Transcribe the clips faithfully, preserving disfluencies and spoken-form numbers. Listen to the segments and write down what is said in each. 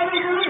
You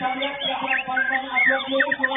bisa lihat setiap konten upload YouTube.